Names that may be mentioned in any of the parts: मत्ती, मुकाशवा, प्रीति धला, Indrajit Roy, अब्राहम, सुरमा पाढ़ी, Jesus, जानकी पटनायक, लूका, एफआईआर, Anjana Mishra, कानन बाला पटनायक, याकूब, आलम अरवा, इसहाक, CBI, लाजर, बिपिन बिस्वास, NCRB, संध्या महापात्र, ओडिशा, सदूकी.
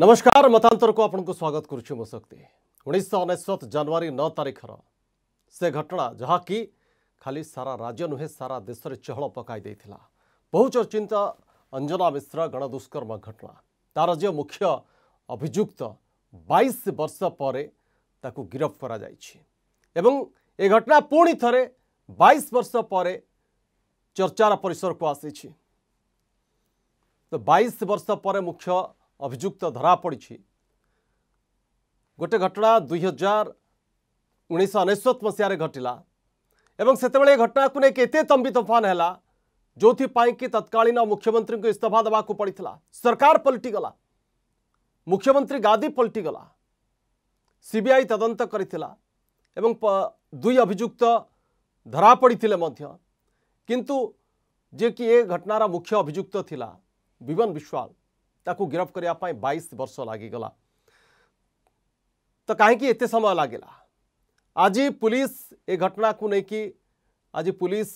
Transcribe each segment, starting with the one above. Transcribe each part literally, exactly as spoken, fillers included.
नमस्कार मतांतर को आपनको स्वागत करुच्ची मो शक्ति। उन्नीस अनेश्वत जनवरी नौ तारिखर से घटना जहाँकि खाली सारा राज्य नुहे सारा देश में चहल पकाई देथिला। बहुचर्चित अंजना मिश्रा गणदुष्कर्म घटना तार जो मुख्य अभियुक्त बाईस वर्ष पर ताकू गिरफ्त करा जायछि एवं ए घटना पुणी थरे बाईस वर्ष पर चर्चार परिसर को आसीछि। तो बाईस वर्ष पर मुख्य अभियुक्त धरा पड़ी गोटे घटना दुई हजार उन्नीस अनेश्वत मसीह घटला एवं से घटना को लेकिन एत तंबी तोफान है जो कि तत्कालीन मुख्यमंत्री को इस्तीफा देवा पड़ी था। सरकार पलटिगला, मुख्यमंत्री गादी पलटिगला, सीबीआई तदंत करिथिला एवं दुई अभियुक्त धरा पड़ी थे किंतु जे कि ये घटनार मुख्य अभियुक्त थिला बिपिन बिस्वास ताकू गिरफ्त करने बाईस वर्ष लगिगला। तो कहीं एत समय लगिला। आज पुलिस ए घटना को लेकिन आज पुलिस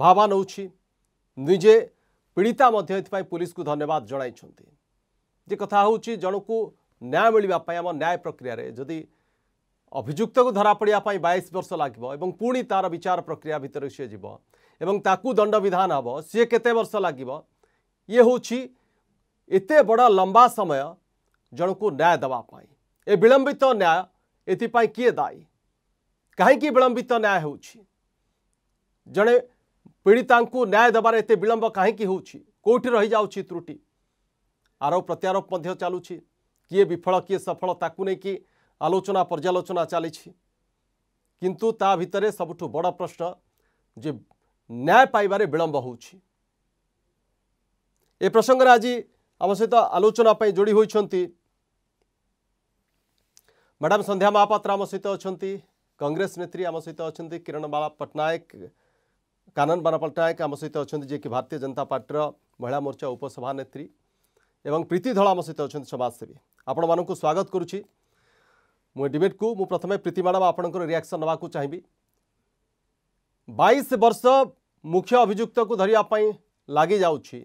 भावा नौछि, निजे पीड़िता पुलिस को धन्यवाद जनई। कथा हूँ जनकू न्याय मिलवाई आम न्याय प्रक्रिया जदि अभियुक्त को धरा पड़ापी बाईस वर्ष लगे पुणी तार विचार प्रक्रिया भितर सी जीव एवं ताकू दंड विधान हम सी केते वर्ष लगे ये हूँ एते बड़ा लंबा समय जन को न्याय देवाई। ए विलंबित न्याय एपाई किए दायी? कहीं विलंबित न्याय हो जड़े पीड़िता न्याय देवार एत विलंब कहीं होटी रही जाऊँगी त्रुटि। आरोप प्रत्यारोप चलू किए विफल किए सफल ताकू नहीं आलोचना पर्यालोचना चली किंतु ता भितर सबुठ बड़ प्रश्न जे न्याय पाइबारे विलंब हो प्रसंग आज आम सहित आलोचना जोड़ी होती मैडम संध्या महापात्र आम सहित अच्छा, कांग्रेस नेत्री आम सहित अच्छा, किरण बाला पटनायक कानन बाला पटनायक आम सहित अच्छा जी कि भारतीय जनता पार्टी महिला मोर्चा उपसभानेत्री एवं प्रीति धला आम सहित अच्छा समाजसेवी। आपण मानू स्वागत करुच्ची मो डिबेट को। मु प्रथमे प्रीति मैडम आपणकर रिएक्शन नवाकू चाहिए। बाईस वर्ष मुख्य अभियुक्त को धरियापाई लगी जाऊँगी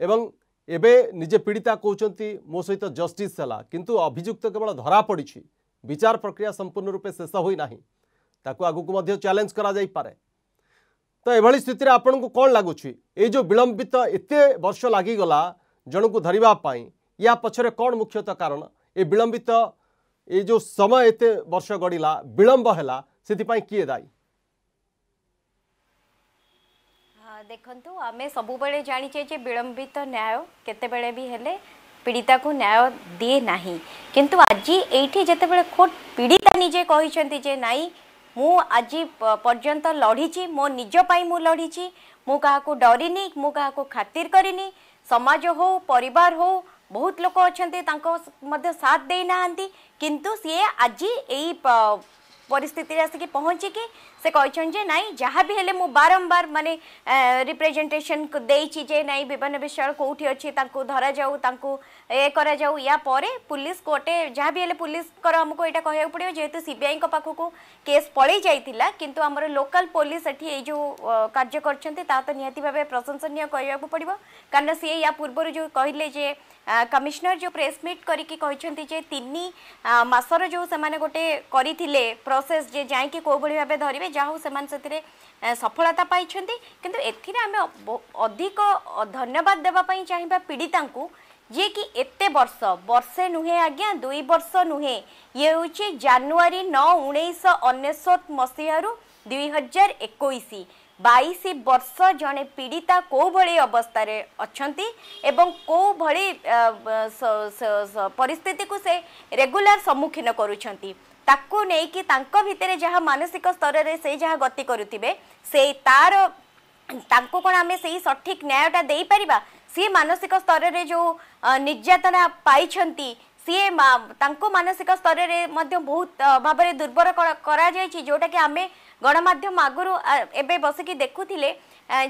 एवं एबे निजे पीड़िता कहते मो सहित जस्टिस है किंतु अभियुक्त केवल धरा पड़ी विचार प्रक्रिया संपूर्ण रूपे शेष होना ताकू आगू चैलेंज करा जाई पारे। तो एभली स्थिति में आपन को कौन लगुच्छी ए जो विलंबित एते वर्ष लगिगला जन को धरिबा पाई या पछरे कौन मुख्यतः कारण? ए विलंबित ए जो समय एते वर्ष गड़िला विलंब हैला सेति पाई किए दायी? देखंतु आमे सबुबले जानी जे विलंबित न्याय केतेबेले भी हेले पीड़िता को न्याय दिए नाही किंतु आज एठी जेतेबेले खोट पीड़िता निजे कहिसेंती जे नाई मु आज पर्यंत लढीची, मो निज पाई मु लढीची, मु काहाकू डरिनी, मु काहाकू खातिर करिनी। समाज हो परिवार हो बहुत लोक अछंती तांको मध्ये साथ देई नाहंती किंतु से आज एई परिस्थिति आसिक पहुँची कि से कहन जे नाई जहाँ भी हेले मु बारंबार माने रिप्रेजेंटेशन देइछि जे नाई विभिन्न विषय कोठी अछि तांको धरा जाऊ तांको ए करा जाऊ। या परे पुलिस कोटे जहाँ भी हेले पुलिस कर हमको एटा कहया पड़ियो जेहेतु सीबीआई को पाखो को केस पळि जाइतिला किंतु हमर लोकल पुलिस एठी ए जो कार्य करछन्ते ता त नियति भाबे प्रशंसनीय कहया पड़िबो कारण से या पूर्वरु जो कहिले जे कमिश्नर जो प्रेस मीट करिकि कहछन्ते जे तीन मासर जो समाने गोटे करिथिले प्रोसेस जे जाई कि को भली भाबे धरि जाहु समान से सफलता पाई किंतु एमें अधिक धन्यवाद देवाई चाहिए पीड़िता को जी कि एते वर्ष वर्षे नुहे आज्ञा दुई वर्ष नुहे ये हूँ जनवरी नौ उन्नीस अनेश्वत मसीह दुई हजार इक्कीस बाईस वर्ष जड़े पीड़िता को भली अवस्था अच्छी एवं को भली परिस्थिति को से रेगुलर सम्मुखीन करुँच ताकू नहीं कि तांको भितरे जहाँ मानसिक स्तर में से जहाँ गति करुथिबे से तार तांको कोन आमे सही सठिक न्यायटा देई परिबा। सी मानसिक स्तर में जो निर्यातना पाइछंती सी तांको मानसिक स्तर में मध्य बहुत भाव में दुर्बल करा जायछि जोटा कि आमे गणमाध्यम आगुरु एबे बसिकी देखुथिले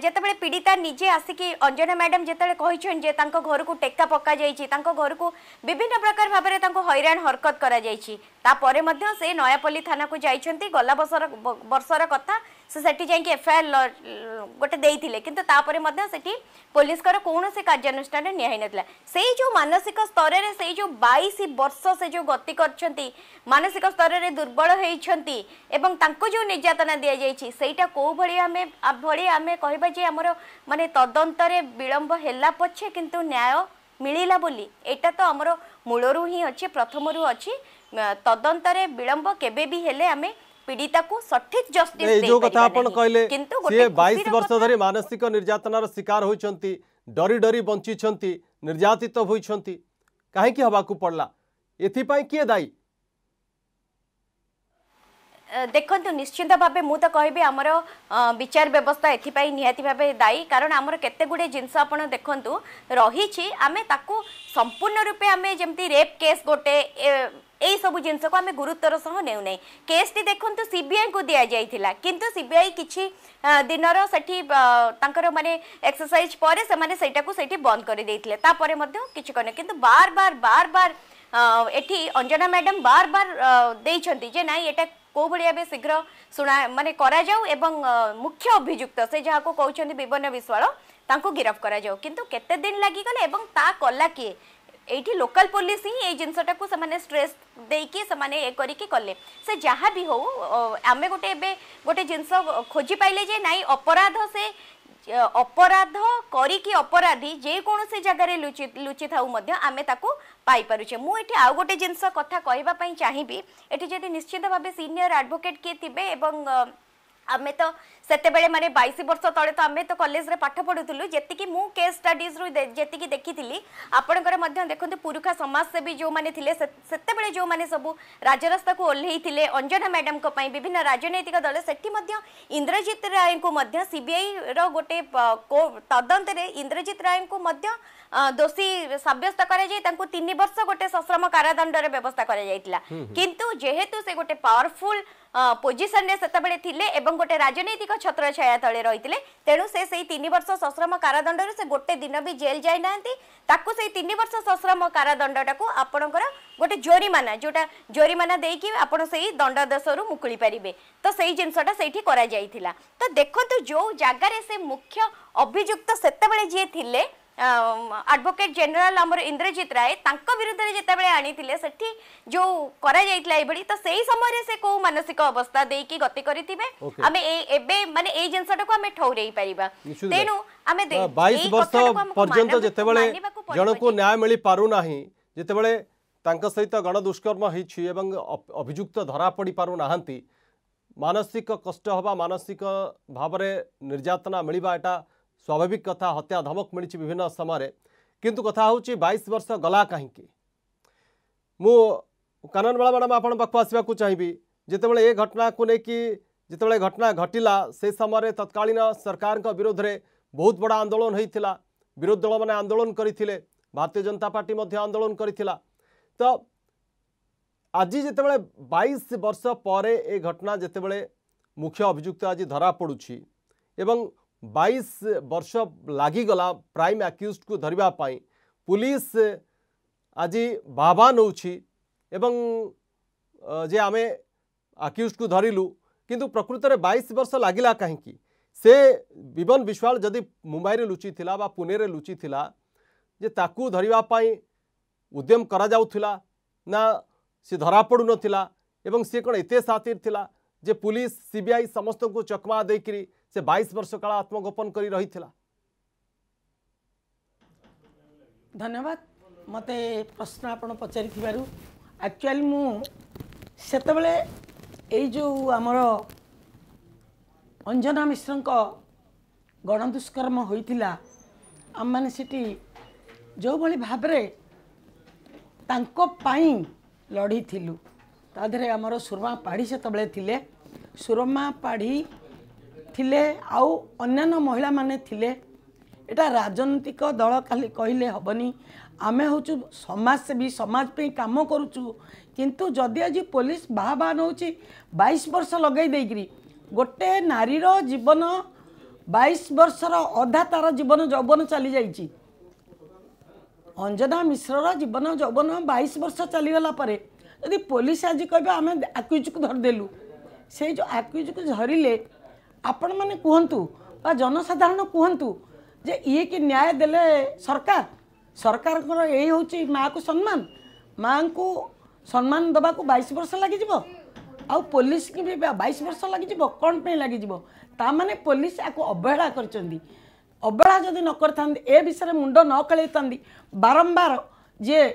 जेतेबेले पीड़िता निजे आसिकी अंजना मैडम जेतेबेले कहिसन जे तांको घर को टेक्का पक्का जाइछि तांको घर को विभिन्न प्रकार भाव में तांको हैरान हरकत करा जाइछि तापरे मध्य से नयापल्ली थाना को जाइछंती। गला बसर बर्षर कथा सो सेठी जाई एफआईआर गोटे देइथिले किंतु तापरे मध्य सेठी पुलिस कर कोनो से कार्यानुष्ठान निया होई नथिला। सेई जो मानसिक स्तर रे सेई जो बाईस वर्ष से जो गति करछंती मानसिक स्तर रे दुर्बल होईछंती एवं तांको जो निर्यातना दिया जाईछि सेईटा को भली आमे भली आमे कहबा जे हमर माने तदंत रे विलंब हेला पछे किंतु न्याय मिलिला बोली एटा तो हमर मूलरू ही अछि प्रथमरू अछि तदंत रे विलंब केबे भी हेले आमे पीड़िता को सठिक जस्टिस दे जो कथा आपण कहले से बाईस वर्ष धरि मानसिक निर्यातनार शिकार होइछंती डरी डरी बंचिछंती निर्यातित होइछंती काहे कि हबाकू पड़ला एथि पय के दाई देखु निश्चिंत भाव मुझे तो कहि आमर विचार व्यवस्था एपाई निहाती भाव दायी कारण आमर केतेगुड़े जिनस आपड़ देखु रही आम ताकू संपूर्ण रूपे आम जमी रेप केस गोटे यही सब जिनस को आम गुरुत्वर सह नेऊना केस टी देखु सीबीआई को दि जाइला किंतु सीबीआई किछि दिन से माने एक्सरसाइज पर से बंद कर किछि कने किंतु बार बार बार बार एठी अंजना मैडम बार बार देइछंती जे नाई एटा को भलिया बे शीघ्र सुना माने करा जाऊ एवं मुख्य अभियुक्त से जहा को कहउछंती बिपिन बिस्वाल तांको गिरफ करा जाऊ किंतु केते दिन लागि गले एवं ता कला के एठी लोकल पुलिस ही ए जिनसटा को समाने स्ट्रेस देके समाने ए करिके कले से जहा भी हो आमे गोटे बे गोटे जिनस खोजि पाइले जे नाई अपराध से अपराध करिकी अपराधी जे कोनो से जगह लुचि लुचि थाउ मध्य आमे ताको पाई पारुचे। मु एठी आ गोटे जिनस कथा कहबा पई चाहिबी एठी जदी निश्चित भाबे सीनियर एडवोकेट के थिबे एवं आमे तो सेते बेले माने बाईस वर्ष तले तो आमे तो कॉलेज रे पाठ पढुथुलु जेति कि मु केस स्टडीज रु जेति कि देखिथिली आपणकर मध्य देखंतु पुरुखा समाज सेवी जो माने थिले सेते बेले जो माने सब राजरास्ता को ओल्हेई थिले अंजना मैडम को पई विभिन्न राजनैतिक दल सेठी मध्य इंद्रजीत राय को मध्य सीबीआई रो गोटे तदंत रे इंद्रजीत राय को मध्य दोषी साब्यस्त करा जाय तांको तीन वर्ष गोटे सश्रम कारादंड रे व्यवस्था करा जायतिला किंतु जेहेतु से गोटे पावरफुल पोजिशन रे सेते बेले थिले एवं गोटे राजनैतिक छत्र छाया तले रही तेणु से सही तीन वर्ष सश्रम कारादंड से गोटे दिन भी जेल जाई नांती ताकू से तीन वर्ष सश्रम कारादंड टाकू आपणकर गोटे जोरीमाना जोटा जोरीमाना देकी आपण सही दंडादेश रु मुकुली परिबे तो सही जिनसटा सेठी करा जाईथिला। तो देखंतु जो जागा रे से मुख्य अभियुक्त सेते बेले जे थिले एडवोकेट जनरल आमर इंद्रजीत राय तांको विरुद्ध रे जेते बेले आनी थिले सेठी जो करा जाइतला एबडी तो सेही समय रे से को मानसिक अवस्था देई कि गति करितिबे आमे ए एबे माने ए जनसटा को आमे ठौरेई परिबा तेनु आमे बाईस वर्ष पर्यंत जेते बेले जण को न्याय मिली पारु नाही जेते बेले तांका सहित गण दुष्कर्म हिछि एवं अभियुक्त धरा पड़ी पारु नाहंती मानसिक कष्ट होबा मानसिक भाव रे निर्यातना मिलबा एटा स्वाभाविक कथा हत्या धमक मिली विभिन्न समय किंतु कथा हूँ बाईस वर्ष गला कहीं मु काननवाला मैडम आपण पाखु आसवा चाहिए जितेबाला ये घटना को लेकिन घटना घटला से समय तत्कालीन सरकार के विरोध में बहुत बड़ा आंदोलन होता विरोधी दल मैंने आंदोलन करते भारतीय जनता पार्टी आंदोलन करता तो आज जितेबाला बाईस वर्ष पर ए घटना जितेबाला मुख्य अभियुक्त आज धरा पड़ुछि एवं बाईस वर्ष लागिगला प्राइम एक्यूज को धरवा पुलिस आज बाबा नौछि एवं जे आमे एक्यूज को धरिलु किंतु प्रकृत रे बाईस वर्ष लागिला कहीं से बिपिन बिस्वाल जदि मुंबई रे लुची थिला बा पुणे रे लुची थिला जे ताकू धरवा उद्यम करा जाउथिला ना से धरा पड़ु नथिला एवं से कोन एते सातिर थिला जे पुलिस सीबीआई समस्त को चकमा देकरी से बाईस वर्ष काल आत्मगोपन करी रही थिला। धन्यवाद मते प्रश्न आपण पचारि थिबारु एक्चुअली मु सेते बेले एई जो हमरो अंजना मिश्रक गण दुष्कर्म होइतिला आम माने सिटी जो भली भाबरे तांको पाई लड़ी थिलु ताधरे हमरो सुरमा पाढ़ी सेते बेले थिले सुरमा पाढ़ी थिले आउ अन्यान्य महिला माने थिले एटा राजनीतिक दल खाली कहले हेबनी आमे होचु समाजसेवी समाज पे काम करूचु किंतु जदि आज पुलिस बाहा बाहा नौछि बाईस वर्ष लगई देकरी गोटे नारीर जीवन बाईस वर्षर अधा तार जीवन यौवन चली जाइछि अंजना मिश्रर जीवन यौवन बाईस वर्ष चलीगला पर यदि पुलिस आज कह आम आक्यूज को धरदेलु से जो आक्यूज को धरिले आपण मैंने कहतु जनसाधारण कहतु जे ये कि न्याय देले सरकार सरकार यही हूँ माँ को सम्मान माँ को सम्मान दवा को बाईस वर्ष लग पुलिस की भी बाईस वर्ष लग कौन पे लग ताने पुलिस आपको अवहेला कर अवहेला जदि न कर था ए विषय मुंड न खेल था बारंबार जे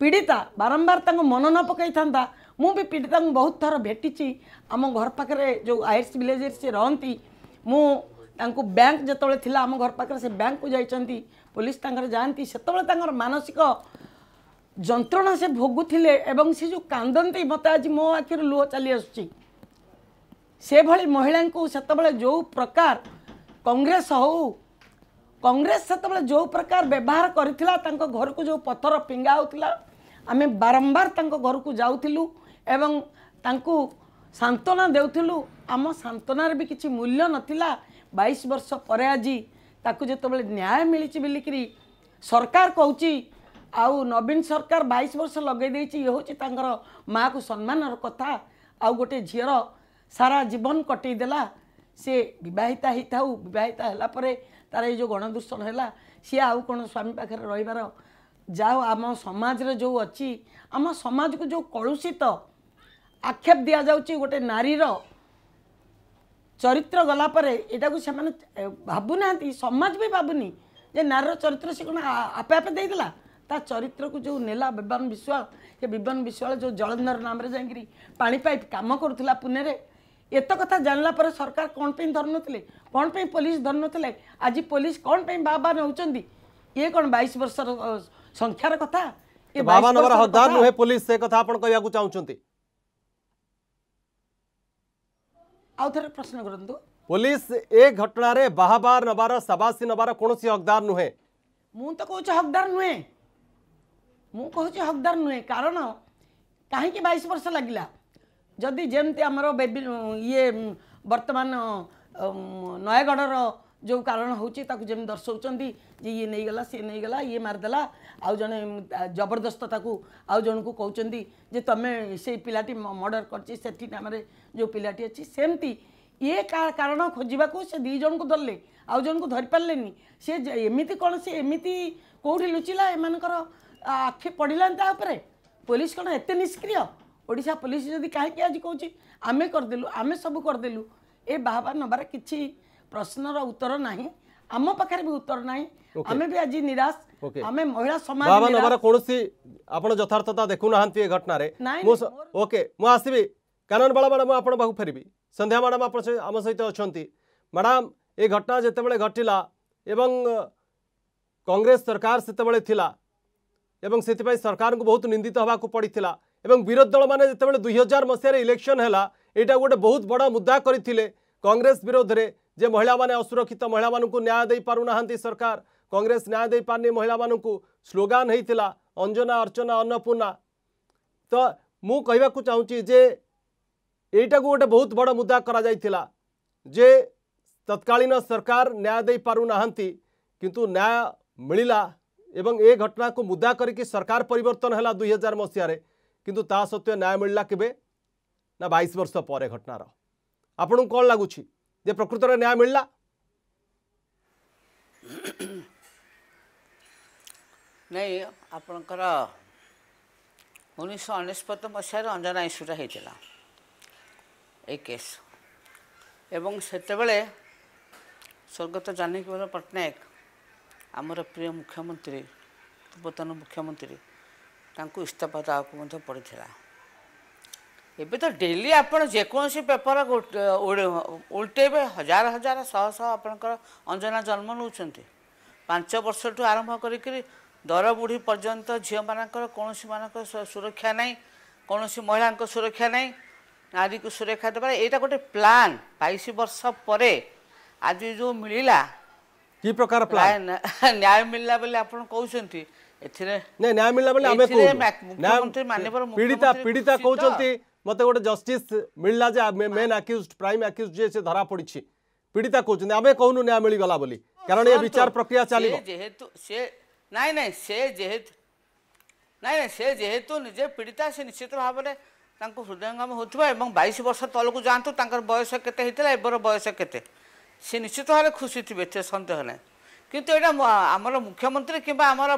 पीड़िता बारंबार तक मन न पकई था मुझे पीड़िता बहुत थर भेटी आम घर पाखे जो आयर्स विलेजर से रहती मुझे बैंक जिते आम घर पाखे से बैंक को जाती पुलिस जाती से मानसिक जंत्रणा से भोगुले एवं से जो कांदती मत आज मो आखिर लुह चली आसे भली महिला को से जो प्रकार कांग्रेस हो कांग्रेस से जो प्रकार व्यवहार करथिला तांको घर को जो पत्थर पिंगा होता आम बारंबार तांको घर को जाऊँ एवं तांको सांत्वना देउथिलु आम सांत्वनार भी किसी मूल्य नथिला बाईस वर्ष पर आज ताकू जितेबाला न्याय मिली बोलिकी सरकार कहूँ आउ नवीन सरकार बाईस वर्ष लगे ये हूँ माँ को सम्मान कथा आउ गोटे झीर सारा जीवन कटेदेला सी बता ही था बता है तार ये जो गणदूषण है सी आउ कौन स्वामी पाखे रहीबार जाओ आम समाज रे जो अच्छी आम समाज को जो कलुषित आक्षेप दि जाऊँगी गोटे नारीर चरित्र गलापर यू से भावुना समाज भी भावुनी जे नारीर चरित्र से कौन आपे आपे देदेला ता चरित्र को जो नेला बिपिन बिस्वास ये बिपिन बिस्वास जो जलंधर नाम रे जाई पानी पाइप काम करूला पुणे रे एत कथा जानला पर सरकार कौन पे धर नथिले कौन पे पुलिस धर नथिले आज पुलिस कौन पे बाबा नउचंदी ये कौन बाईस वर्ष संख्यार कथा ये बाबा नवर हदार नुहे पुलिस से कथा आपण कहया को चाहउचंती आउ थरे प्रश्न करंतु पुलिस ए घटना रे बाहाबार नबार सबासी नबार कोनोसी हकदार नुहे मु त कहू हकदार नुहे मु कहूँ हकदार नुहे कारण कहीं बाईस वर्ष लगला जदि जमती आमर ये बर्तमान नयगढ़ जो कारण हूँ जमी दर्शाऊँगी जी ये नहीं गला सी नहीं गला ये मारदेला आउ जने जबरदस्त आउ जन को कहते जे तुम्हें से पिलाटी मर्डर कर नाम जो पिलाटी अच्छी सेमती ये कारण खोजा को से दीज को धरले आउ जन को धरी पारे सी एमती कौन सी एमती कौटी लुचिला एम आखि पड़लानी तापर पुलिस कौन एत निष्क्रिय ओडिशा पुलिस जदि कहीं आज कहे आम करदेलु आम सब करदेलु ए बाहर नबार कि प्रश्नर उत्तर ना आम पाखे भी उत्तर ना आम भी आज निराश आम महिला समाज कौन आप यथार्थता देखुना घटन ओके मुसबि कानन बाला मैडम आपको फेर संध्या मैडम आप आम सहित अच्छा मैडम ये घटना जितेबाला घटला एवं कांग्रेस सरकार सेतबे थिला एवं से सरकार को बहुत निंदित होगा पड़ी एवं विरोध दल मैंने जिते दुई हजार मसीह इलेक्शन है यहाँ गोटे बहुत बड़ मुद्दा करते कांग्रेस विरोध में जे महिला माने असुरक्षित महिला मानू न्याय दे पारुना सरकार कांग्रेस न्याय दे पारनी महिला मानू स्लोगान होता अंजना अर्चना अन्नपूर्णा तो मु कहवाक चाहूँगी जे यू गोटे बहुत बड़ मुद्दा करा जे तत्कालीन सरकार न्याय दे पारुना किंतु न्याय मिलला एवं ए घटना को मुद्दा करके सरकार परिवर्तन है दुई हजार मसीह किंतु ता सत्वे न्याय मिलला केबे ना बाईस वर्ष पर घटनार आपण कौन लगुच प्रकृत न्याय मिलला नहीं आपणकर उन्नीस अनस्पत मसीह अंजना इश्यूटा होता ए केस एवं सेतेबेले स्वर्गत जानकी पटनायक आमर प्रिय मुख्यमंत्री पूर्वतन मुख्यमंत्री तांको इस्तीफा देवाकू पड़ा एबे तो डेली आपन जेकोसी पेपर उल्टेबे हजार हजार शह शह आपणकर अंजना जन्म नौकरी पांच वर्ष ठू आरंभ करी दर बुढ़ी पर्यंत झील मानकर कौन मान सुरक्षा ना कौन महिला सुरक्षा ना नारी को सुरक्षा देवार यहाँ गोटे प्लां बाईस वर्ष पर आज जो मिलला की प्रकार न्याय मिलला बोले आपण कहउछंती एथिरे नै न्याय मिलला बोले आमे को मुख्यमंत्री माननीय पीड़िता पीड़िता कहउछंती मते गोटे जस्टिस मिलला जे मेन अक्यूज्ड प्राइम अक्यूज्ड जे से धरा पड़ी छी पीड़िता कहउछंती आमे कहउनु न्याय मिलि गला बोली कारण ए विचार प्रक्रिया चालिबो जेहेतु से नै नै से जेहेतु नै नै से जेहेतु निजे पीड़िता से निश्चित भाव में हृदयंगम होता बाईस वर्ष तल को जातु तर बयस के बयस के सी निश्चित भाव खुशी थे सन्देह ना किंतु यहाँ आम मुख्यमंत्री कि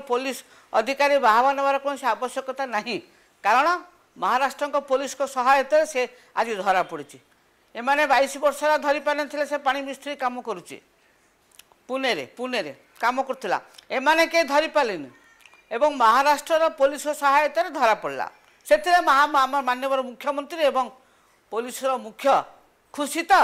पुलिस अधिकारी बाहवा नवर कौन आवश्यकता नहीं कारण महाराष्ट्र को पुलिस को सहायता से आज धरा पड़ी एमाने बाईस वर्ष धरी पारे से पानी मिस्त्री कम करुचे पुणे पुणे कम करथिला एमाने के धरी पारेनि एवं महाराष्ट्र पुलिस सहायतार धरा पड़ा से माननीय मुख्यमंत्री एवं पुलिस मुख्य खुशी तो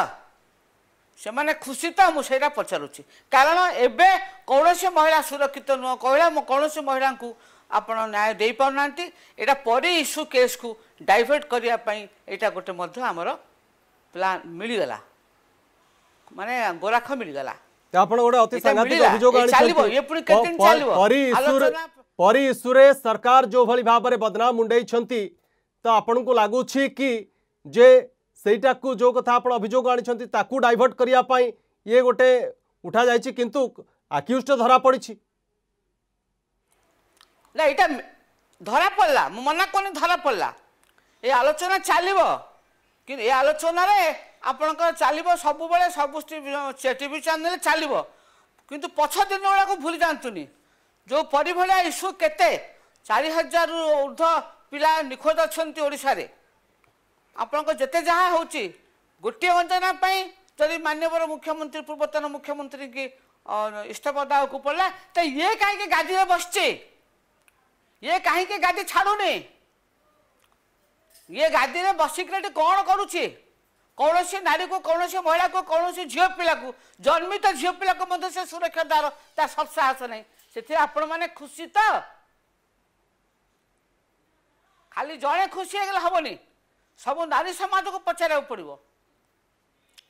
से मैंने खुशी तो मुझे पचारुची कारण एबे कौन सी महिला सुरक्षित नुह कह कौन सी महिला को आप न्याय दे पाना यहाँ पर इश्यू केस को डाइवर्ट करने यहाँ गोटे आमर प्लान मिलगला माने गोराख मिलगला पर इश्यूरे सरकार जो भली भाव में बदनाम मुंडई तो आपण को लगुच कि जे सेटा को जो कथा आप अभियोग आनी डाइवर्ट करने ये गोटे उठा जाइए किंतु आक्यूज धरा पड़ी ना यहाँ धरा पड़ा मना कौन धरा पड़ा ये आलोचना चलो कि ये आलोचन आपणकर चलो सब बेले सब टीवी चैनल चलो किंतु पछ दिन गुड़ा भूली जातुनि जो परिभा इश्यू केते चार हजार ऊर्ध पिला निखोज अछंती ओडिसा रे आपनको जते जहाँ हो गोटे अंजना जब माननीय मुख्यमंत्री पूर्वतन मुख्यमंत्री की इस्तीफा दावाक पड़ा तो ये कहीं गादी बसचे ये कहीं गादी छाड़ूनी ये गादी में बसिक कौन करुचे कौन सी नारी को कौन सी महिला को कौन सी झील पिला को जन्मित झील पिला को से सुरक्षा दार ता सब साहस नहीं से आपण मैंने खुशी तो खाली जड़े खुशी होबनी सब नारी समाज को पचारा पड़ो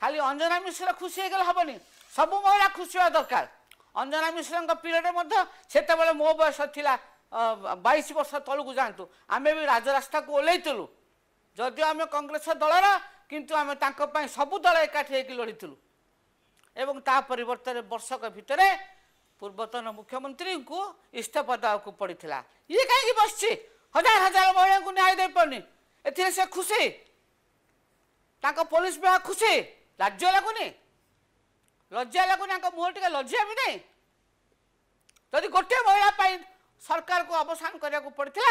खाली अंजना मिश्रा खुशी होगा हेनी सब महिला खुशी होगा दरकार अंजना मिश्रा पीरियड से मो बयस था बाईस वर्ष तल को जातु आम भी राजरास्ता को ओल्लू जदि आम कांग्रेस दलर किंतु आम सब दल एकाठी लड़ीलु एवं तापरते वर्षक भितर पूर्वतन मुख्यमंत्री को इस्तीफा दावाक पड़ी ये कहीं बस हजार हजार महिला को न्याय दे पानी एथिले से खुशी पुलिस विभाग खुशी लाज लगुनि लज्जा लगुनि मुह टे लज्जा भी नहीं जदि गोटे महिला सरकार को अवसान करने को पड़ता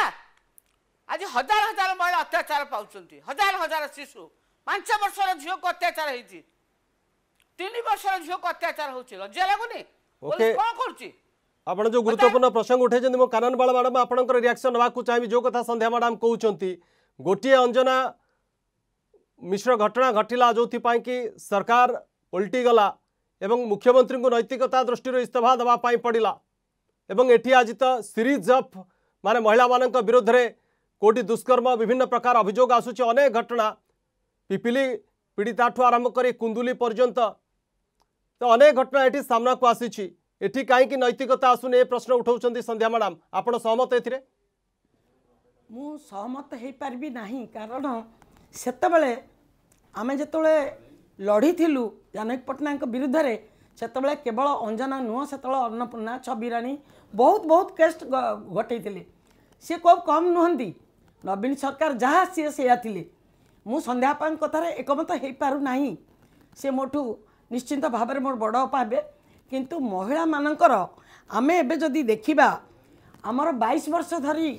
आज हजार हजार महिला अत्याचार पाँच हजार हजार शिशु पांच वर्षर झील को अत्याचार होती तीन वर्षर झील को अत्याचार हो लज्जा लगुनि कौन कर आपड़ जो गुरुत्वपूर्ण प्रसंग उठे मो कानन बाला मैडम आपंकर रिएक्शन नाक चाहिए जो कथा संध्या मैडम कहते गोटे अंजना मिश्र घटना घटला जो कि सरकार उल्टीगला एवं मुख्यमंत्री को नैतिकता दृष्टि इस्तीफा देवाई पड़ा एवं एटी आज तो सीरीज अफ माने महिला मान विरोध में कोटी दुष्कर्म विभिन्न प्रकार अभियोग आसूची अनेक घटना पिपिली पीड़िता ठू आरंभ कर कुंदुली पर्यंत तो अनेक घटना ये सामना को आसी कहीं नैतिकता आसूनी प्रश्न उठाऊँ संध्या मैडम आपड़ सहमत ए मु सहमत हो पारि ना कारण से आम जो लड़ी थिलु जानकी पटनायक विरुद्ध रे से केवल अंजना नुह से अन्नपूर्णा छबिराणी बहुत बहुत केस घटे सी को कम नुहंती नवीन सरकार जहाँ सी से मु संध्यापा कथार एकमत हो पारना सी मोठू निश्चिंत भाव में मोर बड़ पावे किंतु महिला मानकर आम एवं जदि देखा आमर बाईस वर्ष धरी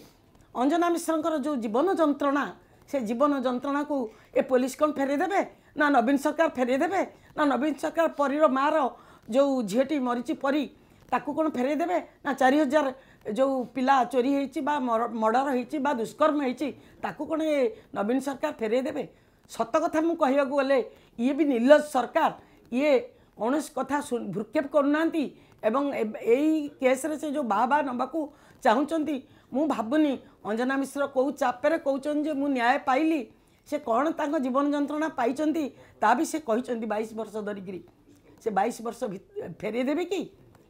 अंजना मिश्रा जो जीवन जंत्रणा से जीवन जंत्रणा को ए पुलिस कौन फेरे देबे ना नवीन सरकार फेरे देबे ना नवीन सरकार परीर मार जो झीटी मरीची परी ताकू कौन फेरे देबे ना चार हजार जो पिला चोरी होईची बा मर्डर होईची बा दुष्कर्म होईची ताकू कौन ए नवीन सरकार फेरे देबे सत कथा मु कहियाकु गले ये भी निर्लज सरकार ये कौन कथा भ्रुक्षेप करनांती एवं एई केस रे से जो बाबा नबाकू चाहूचंती मु भावुनी अंजना मिश्र कौ चापेर कौन जे मु न्याय पाइली से कौन तांको जीवन जंत्रणा पाई ता भी से कहते बाईस वर्ष धरिकी से बाईस वर्ष फेरे देबे कि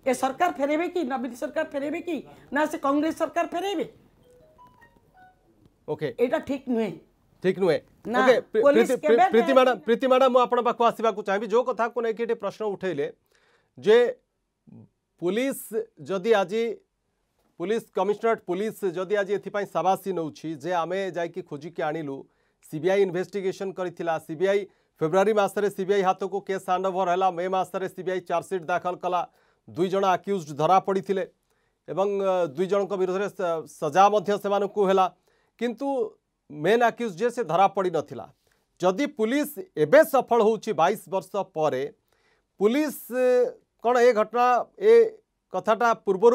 ए सरकार फेरेबे कि नवीन सरकार फेरेबे कि ना से कांग्रेस सरकार फेरेबे ओके एटा ठीक नुहे ठीक नुहे okay Preeti madam Preeti madam मु आपन पाखो आसीबा को चाहबी जो कथा को नेकी प्रश्न उठेले जे पुलिस जदि आज पुलिस कमिश्नरेट पुलिस जदि आज एबासी नौछि जे आमे जाई कि खोजिक आणिलु सीबीआई इन्वेस्टिगेशन करिथिला। सीबीआई फेब्रुआरी मासरे सीबीआई हाथ को केस हैंडओवर हैला। मे मासरे सीबीआई चार्जसीट दाखल कला। दुई जण आक्यूज धरा पड़िथिले एवं दुई जण विरोध में सजा मध्य सेमानकु हैला, किंतु मेन आक्यूज जे से धरा पड़ नथिला। जदि पुलिस एबे सफल होउछि बाईस वर्ष पर, पुलिस कौन ये घटना ए कथाटा पूर्वर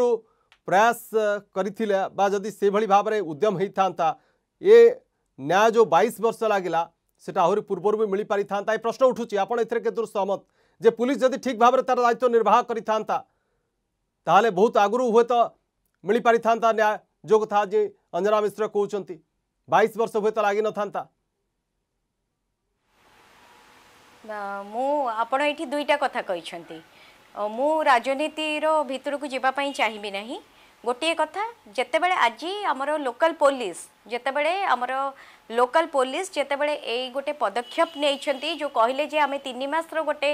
प्रयास करिथिले बा जदि से भली भाव उद्यम होता ये न्याय जो बाईस वर्ष लगिला से आहरी पूर्वर भी मिल पारि था। प्रश्न उठूँ आप दूर सहमत जे पुलिस जदि ठीक भाव में तार दायित्व निर्वाह करी ताहले बहुत आगुरी हुए तो मिल पारि था न्याय जो कथा जी अंजना मिश्रा कहते बाईस वर्ष हुए तो लग न था। मु आपण ये दुईटा कथा कहते मु राजनीति भितर को जीवाई चाहिए ना। गोटे कथा जिते बड़े आज आमर लोकल पुलिस जिते बड़े आमर लोकल पुलिस जिते बड़े यही गोटे पदक्षेप नहीं जो कहले जे आम तीन मास गोटे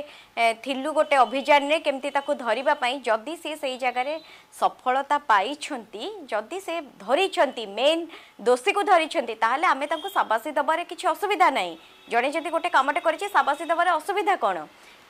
थिलु गोटे अभियान रे केमती ताकु धरिबापई जदि से सही जगार सफलता पाई जदि से धरी मेन दोषी को धरी ताहले आमे तांको शाबासी दबारे किसी असुविधा ना। जड़े जदि गोटे कामटे करछि शाबासी दबारे असुविधा कौन,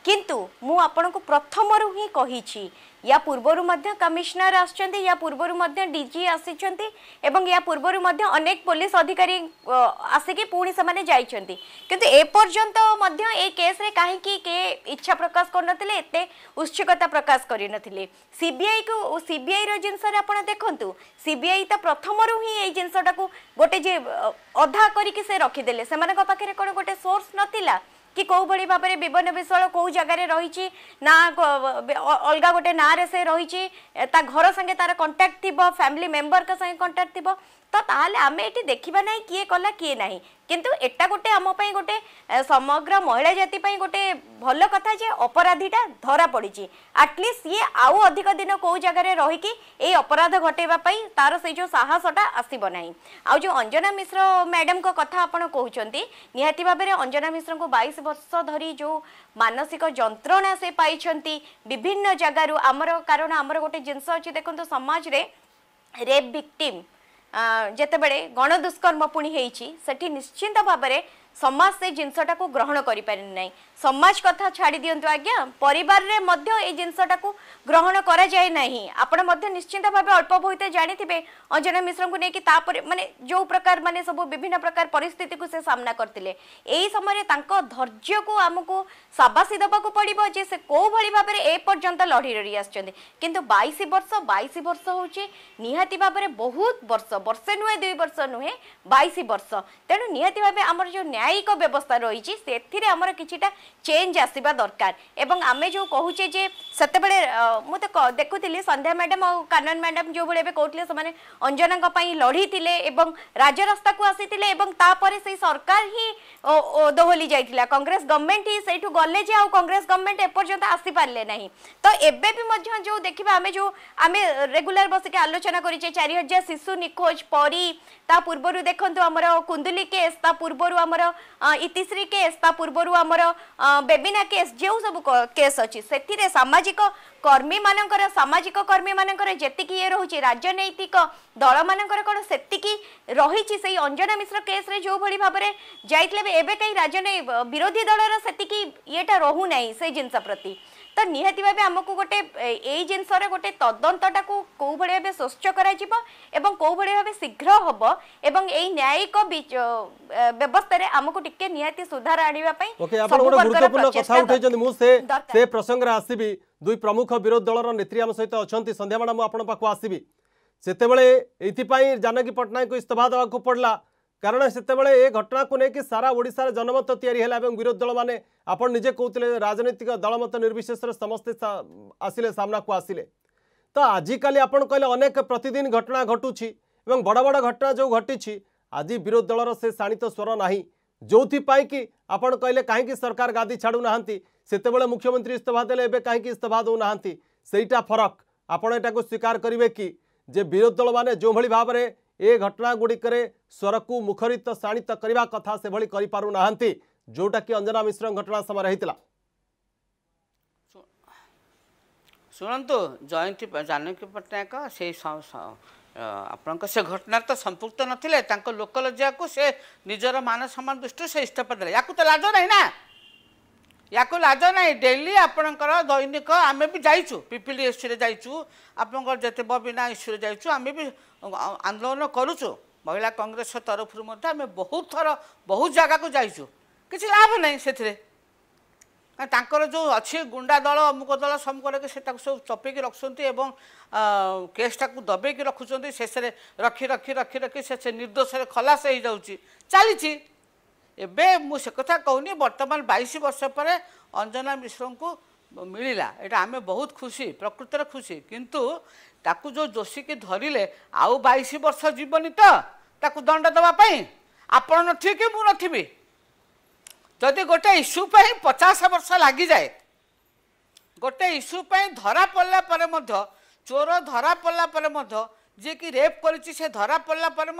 किंतु मु आपण को प्रथम रु ही कही या पूर्वर कमिशनर आसचंती या पूर्वर डीजी आसीचंती एवं या पूर्वर अनेक पुलिस अधिकारी आसिकी पुणी से जाइचंती, किंतु एपर्यंत मध्य ए केस रे काहे की के इच्छा प्रकाश करनथिले एते उत्सुकता प्रकाश करनथिले। सीबीआई को सीबीआई रो जिनसरे आपण देखंतु सीबीआई तो प्रथम रु ही ए जिनसटा को गोटे जे अधा करिके से रखी देले। सेमानक पाखरे कोन गोटे सोर्स नथिला कि कौ भली भाव में विभिन्न विषय कौ जगार रही ना अलग गोटे ना से रही घर संगे तार कंटाक्ट थी फैमिली मेम्बर का संगे कंटाक्ट थी तो ताहले आमे ये देखा ना किए कला किए ना, किंतु एटा गोटे आमपाई गोटे समग्र महिला जाति पाई गोटे भल कथा जे अपराधीटा धरा पड़ी आटलिस्ट ये आउ अधिक दिन कौ जगार रहीकि ये अपराध घटेबा पाई तार से जो साहसटा आसबो ना। आ जो अंजना मिश्र मैडम को कथा आपन कहउचंती निहाती भाव में अंजना मिश्र को बाईस वर्ष धरी जो मानसिक जंत्रणा से पाई विभिन्न जगार आमर कारण आमर गोटे जिनस अच्छी देखो समाज रे रेप विक्टिम जिते बड़े गणदुष्कर्म पुणी होती निश्चिंत भाव में समाज से जिनसटा को ग्रहण करें समाज कथा छाड़ी दिंतु आज्ञा परिवार रे मध्य ए जिनसटा को ग्रहण करा जाए नहीं। आपण मध्य निश्चिंत भाव अल्प बहुत जानी अंजना मिश्र को लेकिन तापर माने जो प्रकार माने सब विभिन्न प्रकार परिस्थिति को से सामना करते यही समय धैर्य को आमको शाबासी दबा को पड़ो जे से कौ भली भाव में एपर्यंत लड़ी लड़ी आसुच्च, किंतु बाईस वर्ष बाईस वर्ष हूँ निहाती भाव में बहुत वर्ष वर्षे नुहे दुई वर्ष नुहे बाईस वर्ष तेणु निहाती भाव आमर जो न्यायिक व्यवस्था रही से आमर किछिटा चेंज आसवा दरकार। एवं आमे जो कहूचे जे सेते बेले मुते देखुतिली संध्या मैडम और कानन मैडम जो बेले कहते से अंजना लड़ी एवं राजरास्ता को आसी से सरकार ही दोहली जाइथिला कांग्रेस गवर्नमेंट ही सेठु गले जे आउ कांग्रेस गवर्नमेंट एपर्यंत आसी पारले नाही। तो एबे भी मध्य जो देखिबा आमे जो आमे रेगुलर बसिके आलोचना करिचे चारि हजार शिशु निखोज परी ता पूर्वरु देखंतु आमर कुंदुली केस ता पूर्वरु आमर इतिश्री केस ता पूर्वरु आमर बेबिना केस जो सब केस अच्छी से सामाजिक कर्मी मानकर सामाजिक कर्मी मानकर जैतिक ये रोचे राजनैतिक दल मानकर कौन सेक रही से अंजना मिश्र केस रे जो भाई भाव में जाते एवं कहीं राजनय विरोधी दलर सेक येटा रोना से जिनस प्रति तो निहाती भाव आमको गोटे यही जिनस गोटे तदंतटा को कौ भाई भाव स्वच्छ कर शीघ्र हम एवं यही न्यायिक व्यवस्था आमको टिके निहाती सुधार आने प्रसंग आसबि दुई प्रमुख विरोध दलर नेत्री आम सहित अच्छा संध्या मैडम आपण पाक आसबि से जानकी पटनायक को इस्तफा देवा को पड़ा कारण से घटना को लेकिन सारा ओडिशा जनमत या विरोध दल मैंने आपण निजे कहते राजनीतिक दल मत निर्विशेष समस्ते आसिले सामना को आसिले तो आजिकल आपड़ कहले अनेक प्रतिदिन घटना घटुची एवं बड़ बड़ घटना जो घटी आज विरोध दलर से शाणित स्वर ना जो कि आपण कहले कहीं सरकार गादी छाड़ू ना सेते बड़े मुख्यमंत्री इस्तफा देले कहीं इस्तफा दौना से फरक आपण यू स्वीकार करेंगे कि जे विरोध दल मैंने जो भाई भाव में ये घटना गुड़िकरे स्वर को मुखरित शाणित करने कथा से भली करि पारु नाहंती जोटा कि अंजना मिश्र घटना समय होता। शुणु जयंती जानकी पटनायक से आपण से घटना तो संपुक्त नथिले तांको लोकलज्जा को से निजर मान सम्मान दृष्टि से इस्तीफा देले। याकू तो लाज नहीं ना, याकू लाज नहीं। डेली आपणकर दैनिक आम भी जाइचु पीपीडी इश्यू जाइचु आपण जेते बबिना इश्यू जाइचु आम भी आंदोलन करूचु। महिला कांग्रेस तरफ आम बहुत थर बहुत जगह को जाइचु कि लाभ नहीं से तांकर जो अच्छी गुंडा दल अमुक दल समूह से सब चपेक रखुंट और केसटा को दबेक रखुंट शेष रखी रखी रखी रखी शेष निर्दोष खलास हो जाऊँगी चली मुझे कथा कहनी। बर्तमान बाईस वर्ष पर अंजना मिश्र को मिलला यहाँ आम बहुत खुशी प्रकृत खुशी किंतु ताकू जो जोशी की धरले आउ बाईस वर्ष जीवनी तो ताकू दंड दवापाई आपण नी कि मु नी जदि गोटे इश्यू पर पचास वर्ष लग जाए गोटे इश्यू पर धरा पड़ला पर चोर धरा पड़ला पर जी कि रेप करी से धरा पड़ला पर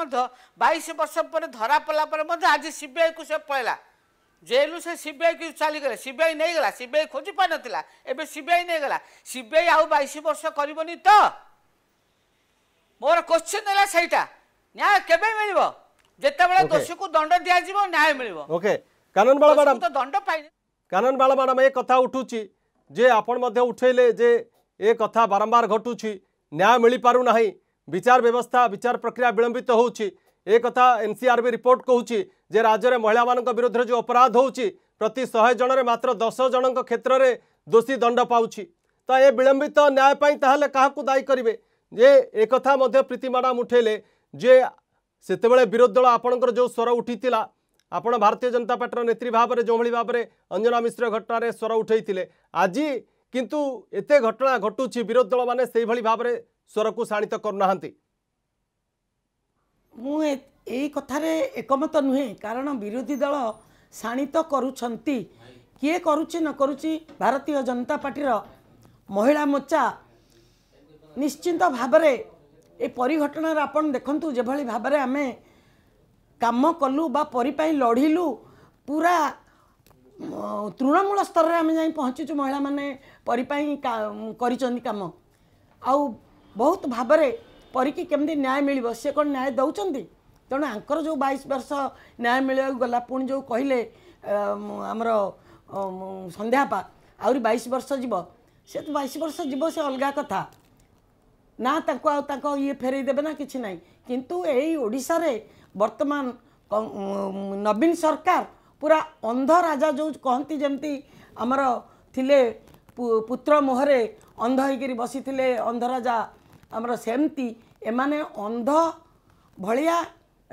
बाईस वर्ष पर धरा पड़ला पर आज सीबीआई को से पड़ेगा जेलू से सीबीआई की चली गले। सीबीआई नहीं गला, सीबीआई खोजी पार नथिला, एबे सीबीआई नहीं गला। सीबीआई आउ बाईस वर्ष करबनी तो मोर क्वेश्चन हैला सहीटा न्याय केबे मिलबो जेतेबेला दोषी को दंड दिया जीवो न्याय मिलबो। ओके कानन बाला मैडम तो दंड पाइ कानन बाला मैडम ए कथा उठुची जे आपण मध्ये उठैले जे ए कथा बारंबार घटुची न्याय मिलि पारु नाही विचार व्यवस्था विचार प्रक्रिया विलंबित होउची। एक कथा एनसीआरबी रिपोर्ट कहूँ जे राज्य में महिला मान विरोध जो अपराध होती प्रति सौ जन में मात्र दस जन क्षेत्र में दोषी दंड पाँच तो ये विलंबित न्यायपाई क्या दायी करेंगे। ये एक कथा प्रीति मैडम उठेले जे से विरोध दल आपणकर जो स्वर उठी आपण भारतीय जनता पार्टी नेत्री भाव में जो भाव में अंजना मिश्र घटन स्वर उठे आज किंतु एते घटना घटुची विरोध दल मैंने से भाव में स्वर को शाणित करूना। मु यही कथार एकमत नुहे कारण विरोधी दल शाणित करुँगी किए करुच्ची न करुच्ची भारतीय जनता पार्टी महिला मोर्चा निश्चिंत भाव में ये परिघटन आपन देखु जो भाव में आम कम कलु बा परिपाई लड़िलु पूरा तृणमूल स्तर में आम जा पहुँचु महिला मैंने परिपाई काम आउ बहुत भाव में परी कि केमती न्याय मिल सी कौन न्याय दौरान तेणु आंकर जो बाईस वर्ष न्याय मिलवा गला पुणी जो कहले आमर संध्यापा आहरी बाईस वर्ष जीव से तो बाईस वर्ष जीव से अलग कथा ना ये फेरई देवे ना कि ना किंतु यही ओडिशा रे वर्तमान नवीन सरकार पूरा अंध राजा जो कहती जमती आमर थिले पुत्र मोहरे अंध होकर बसी थिले अंध राजा आमर सेमती एमाने अंध भलिया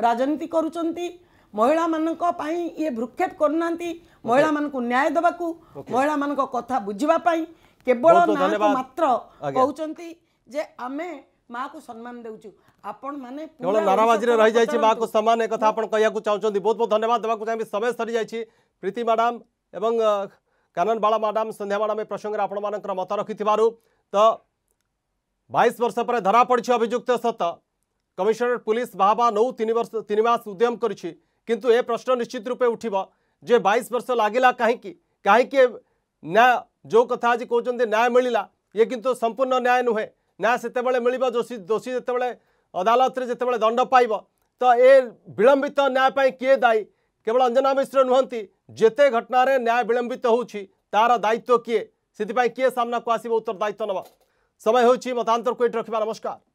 राजनीति करुचंती महिला मानन को पाई ये भ्रुक्षेप करनांती महिला मान को न्याय देबा को महिला मान को कथा बुझिबा पाई केवल नाम मात्र कहउचंती जे आमे माँ को सम्मान देउचु आपण माने केवल नाराबाजी रे रहि जाय छी माँ को सम्मान ए कथा आपण कहया को चाहउचंती। बहुत बहुत धन्यवाद देबा को चाहबे समय सरी जाय छी। प्रीति मैडम एवं कानन बाला मैडम संध्या मैडम ए प्रसंग रे आपण मानकर मत रखिथिबारु तो बाईस वर्ष पर धरा पड़ी अभियुक्त सत कमिशनरेट पुलिस बाबा नौ तीन वर्ष तीन मास उद्यम करिछि किंतु ए प्रश्न निश्चित रूपे उठिबो जे बाईस वर्ष लागिला काहेकि काहेकि न्याय जो कथा आज कहते न्याय मिलला ये किंतु संपूर्ण न्याय नुहे। न्याय सेतेबेले मिलिबो दोषी दोषी जेतेबेले अदालत रे जेतेबेले दंड पाइबो तो ए विलंबित न्याय पाई किए दायी केवल अंजना मिश्र नुहंती जेते घटना रे न्याय विलंबित होउछि तार दायित्व किए से किए सामना को आसीबो उत्तर दायित्व नबा। समय होछि मतांतर को एट रखिबा। नमस्कार।